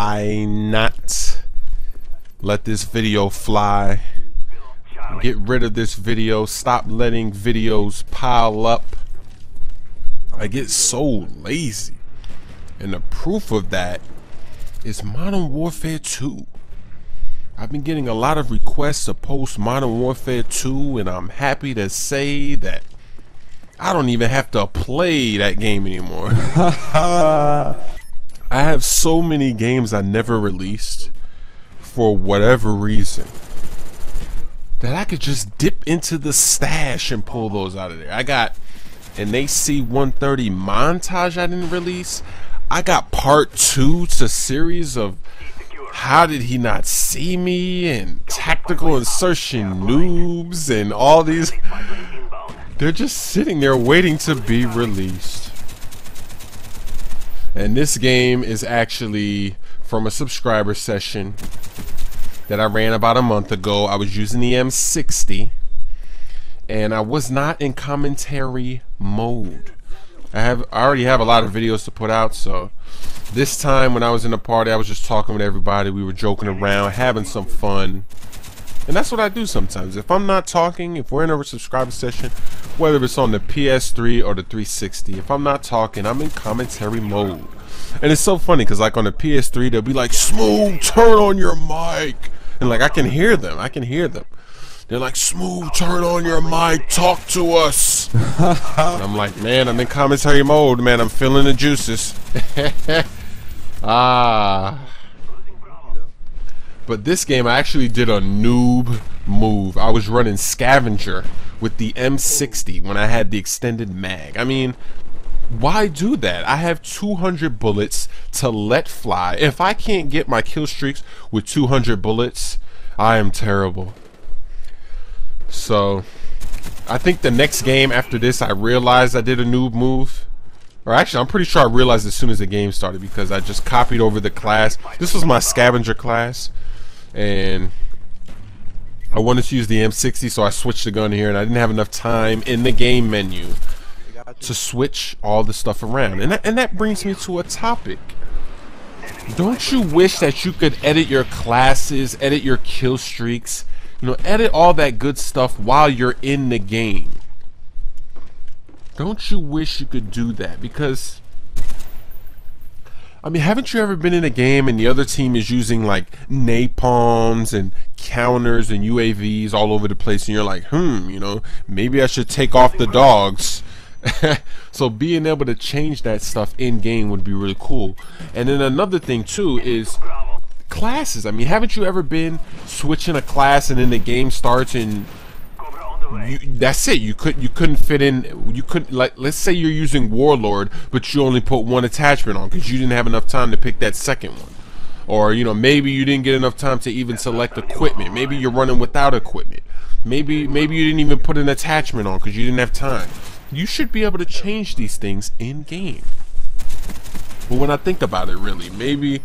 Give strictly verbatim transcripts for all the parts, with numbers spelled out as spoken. Why not let this video fly? Get rid of this video. Stop letting videos pile up. I get so lazy, and the proof of that is Modern Warfare two. I've been getting a lot of requests to post Modern Warfare two, and I'm happy to say that I don't even have to play that game anymore. I have so many games I never released for whatever reason that I could just dip into the stash and pull those out of there. I got an A C one thirty montage I didn't release. I got part two to series of How Did He Not See Me and Tactical Insertion Noobs and all these. They're just sitting there waiting to be released. And this game is actually from a subscriber session that I ran about a month ago. I was using the M sixty and I was not in commentary mode. I have I already have a lot of videos to put out, so this time when I was in the party, I was just talking with everybody. We were joking around, having some fun, and that's what I do sometimes. If I'm not talking, if we're in a subscriber session, whether it's on the P S three or the three sixty, if I'm not talking, I'm in commentary mode. And it's so funny because like on the P S three, they'll be like, "Smoove, turn on your mic," and like I can hear them. I can hear them. They're like, "Smoove, turn on your mic, talk to us." And I'm like, man, I'm in commentary mode, man. I'm feeling the juices. Ah. But this game, I actually did a noob move. I was running scavenger with the M sixty when I had the extended mag. I mean, why do that? I have two hundred bullets to let fly. If I can't get my kill streaks with two hundred bullets, I am terrible. So I think the next game after this, I realized I did a noob move, or actually I'm pretty sure I realized as soon as the game started, because I just copied over the class. This was my scavenger class and I wanted to use the M sixty, so I switched the gun here, and I didn't have enough time in the game menu to switch all the stuff around. And that, and that brings me to a topic. Don't you wish that you could edit your classes, edit your kill streaks, you know, edit all that good stuff while you're in the game? Don't you wish you could do that? Because, I mean, haven't you ever been in a game and the other team is using like napalms and counters and U A Vs all over the place, and you're like, hmm, you know, maybe I should take off the dogs. So being able to change that stuff in game would be really cool. And then another thing too is classes. I mean, haven't you ever been switching a class and then the game starts and you, that's it, you could you couldn't fit in, you couldn't, like, let's say you're using Warlord but you only put one attachment on because you didn't have enough time to pick that second one, or you know, maybe you didn't get enough time to even select equipment, maybe you're running without equipment, maybe maybe you didn't even put an attachment on because you didn't have time. You should be able to change these things in game. But when I think about it, really, maybe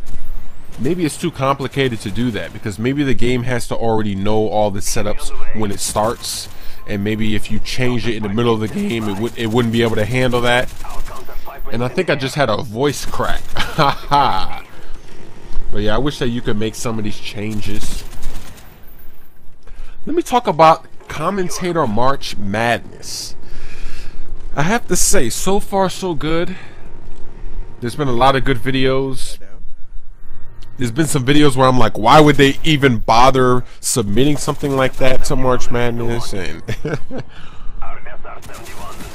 Maybe it's too complicated to do that, because maybe the game has to already know all the setups when it starts, and maybe if you change it in the middle of the game, it, would, it wouldn't be able to handle that. And I think I just had a voice crack. Haha. But yeah, I wish that you could make some of these changes. Let me talk about Commentator March Madness. I have to say, so far so good. There's been a lot of good videos. There's been some videos where I'm like, why would they even bother submitting something like that to March Madness? And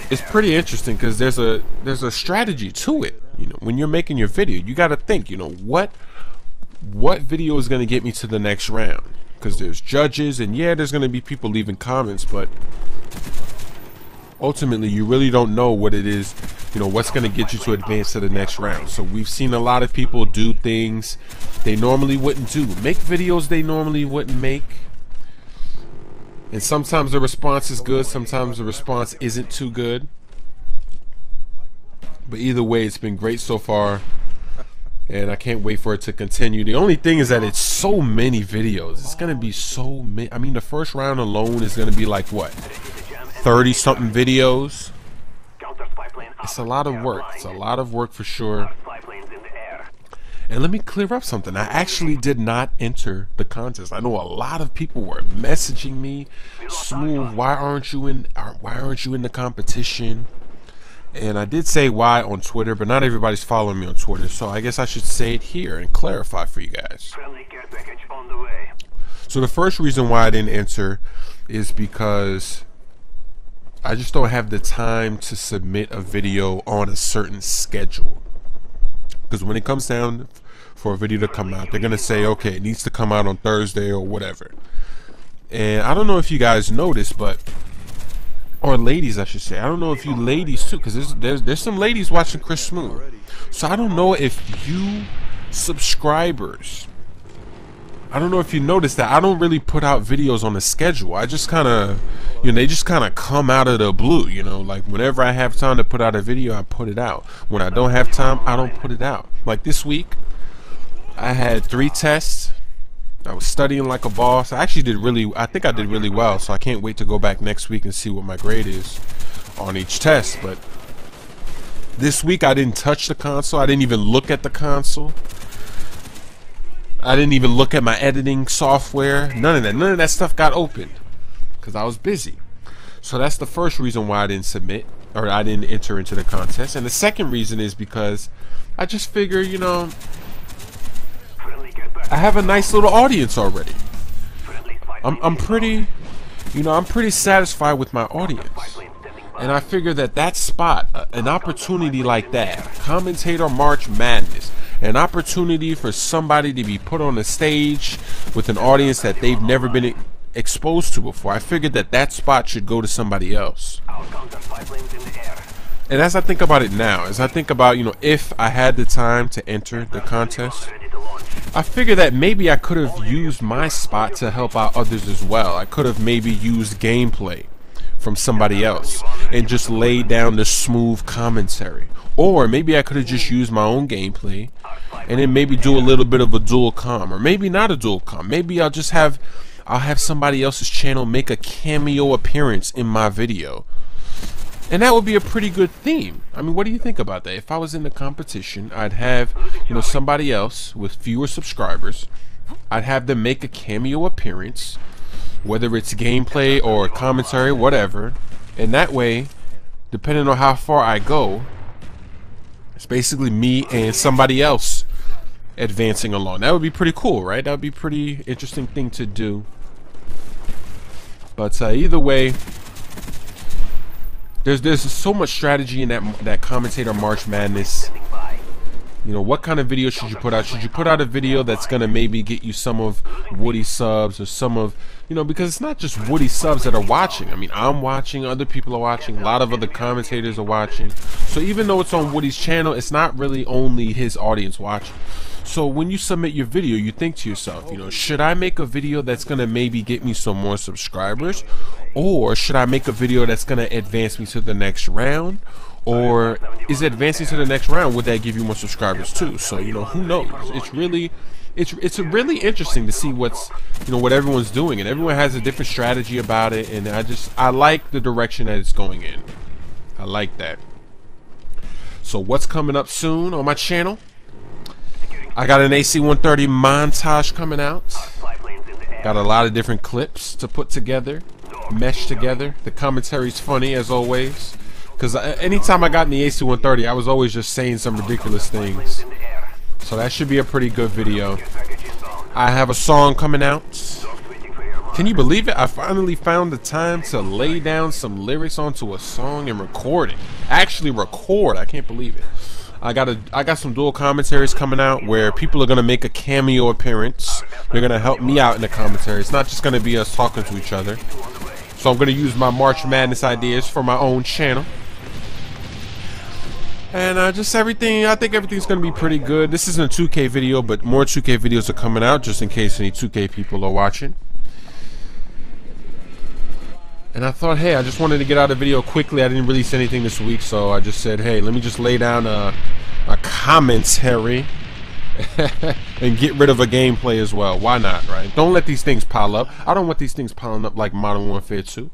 it's pretty interesting because there's a there's a strategy to it. You know, when you're making your video, you got to think, you know, what what video is going to get me to the next round? Because there's judges, and yeah, there's going to be people leaving comments, but ultimately you really don't know what it is, you know, what's going to get you to advance to the next round. So we've seen a lot of people do things they normally wouldn't do, make videos they normally wouldn't make, and sometimes the response is good, sometimes the response isn't too good. But either way, it's been great so far, and I can't wait for it to continue. The only thing is that it's so many videos. It's going to be so many. I mean, the first round alone is going to be like, what, thirty something videos? It's a lot of work. It's a lot of work for sure. And let me clear up something. I actually did not enter the contest. I know a lot of people were messaging me, Smoove, why aren't you in? Why aren't you in the competition? And I did say why on Twitter, but not everybody's following me on Twitter, so I guess I should say it here and clarify for you guys. Friendly care package on the way. So the first reason why I didn't enter is because I just don't have the time to submit a video on a certain schedule. Because when it comes down for a video to come out, they're going to say, okay, it needs to come out on Thursday or whatever. And I don't know if you guys noticed, but... or ladies, I should say. I don't know if you ladies too, because there's, there's there's some ladies watching Chris Smoove. So I don't know if you subscribers, I don't know if you noticed that I don't really put out videos on the schedule. I just kind of, you know, they just kind of come out of the blue. You know, like whenever I have time to put out a video, I put it out. When I don't have time, I don't put it out. Like this week, I had three tests. I was studying like a boss. I actually did really, I think I did really well, so I can't wait to go back next week and see what my grade is on each test. But this week I didn't touch the console. I didn't even look at the console. I didn't even look at my editing software. None of that. None of that stuff got opened because I was busy. So that's the first reason why I didn't submit, or I didn't enter into the contest. And the second reason is because I just figure, you know, I have a nice little audience already. I'm, I'm pretty, you know, I'm pretty satisfied with my audience. And I figure that that spot, uh, an opportunity like that, Commentator March Madness, an opportunity for somebody to be put on a stage with an audience that they've never been exposed to before. I figured that that spot should go to somebody else. And as I think about it now, as I think about, you know, if I had the time to enter the contest, I figure that maybe I could have used my spot to help out others as well. I could have maybe used gameplay from somebody else and just laid down the Smoove commentary. Or maybe I could have just used my own gameplay and then maybe do a little bit of a dual comm, or maybe not a dual comm. Maybe I'll just have, I'll have somebody else's channel make a cameo appearance in my video. And that would be a pretty good theme. I mean, what do you think about that? If I was in the competition, I'd have, you know, somebody else with fewer subscribers. I'd have them make a cameo appearance, whether it's gameplay or commentary, whatever. And that way, depending on how far I go, it's basically me and somebody else advancing along. That would be pretty cool, right? That would be a pretty interesting thing to do. But uh, either way, There's there's so much strategy in that that Commentator March Madness. You know, what kind of video should you put out? Should you put out a video that's gonna maybe get you some of Woody subs, or some of, you know, because it's not just Woody subs that are watching. I mean, I'm watching, other people are watching, a lot of other commentators are watching. So even though it's on Woody's channel, it's not really only his audience watching. So when you submit your video, you think to yourself, you know, should I make a video that's gonna maybe get me some more subscribers? Or should I make a video that's going to advance me to the next round? Or is advancing to the next round, would that give you more subscribers too? So, you know, who knows? It's really, it's it's really interesting to see what's, you know, what everyone's doing. And everyone has a different strategy about it. And I just, I like the direction that it's going in. I like that. So what's coming up soon on my channel? I got an A C one thirty montage coming out. Got a lot of different clips to put together, mesh together. The commentary's funny as always, because anytime I got in the A C one thirty, I was always just saying some ridiculous things. So that should be a pretty good video. I have a song coming out. Can you believe it? I finally found the time to lay down some lyrics onto a song and record it. Actually record. I can't believe it. I got a I got some dual commentaries coming out where people are gonna make a cameo appearance. They're gonna help me out in the commentary. It's not just gonna be us talking to each other. So I'm going to use my March Madness ideas for my own channel. And uh, just everything, I think everything's going to be pretty good. This isn't a two K video, but more two K videos are coming out, just in case any two K people are watching. And I thought, hey, I just wanted to get out a video quickly. I didn't release anything this week, so I just said, hey, let me just lay down a, a commentary and get rid of a gameplay as well. Why not, right? Don't let these things pile up. I don't want these things piling up like Modern Warfare two.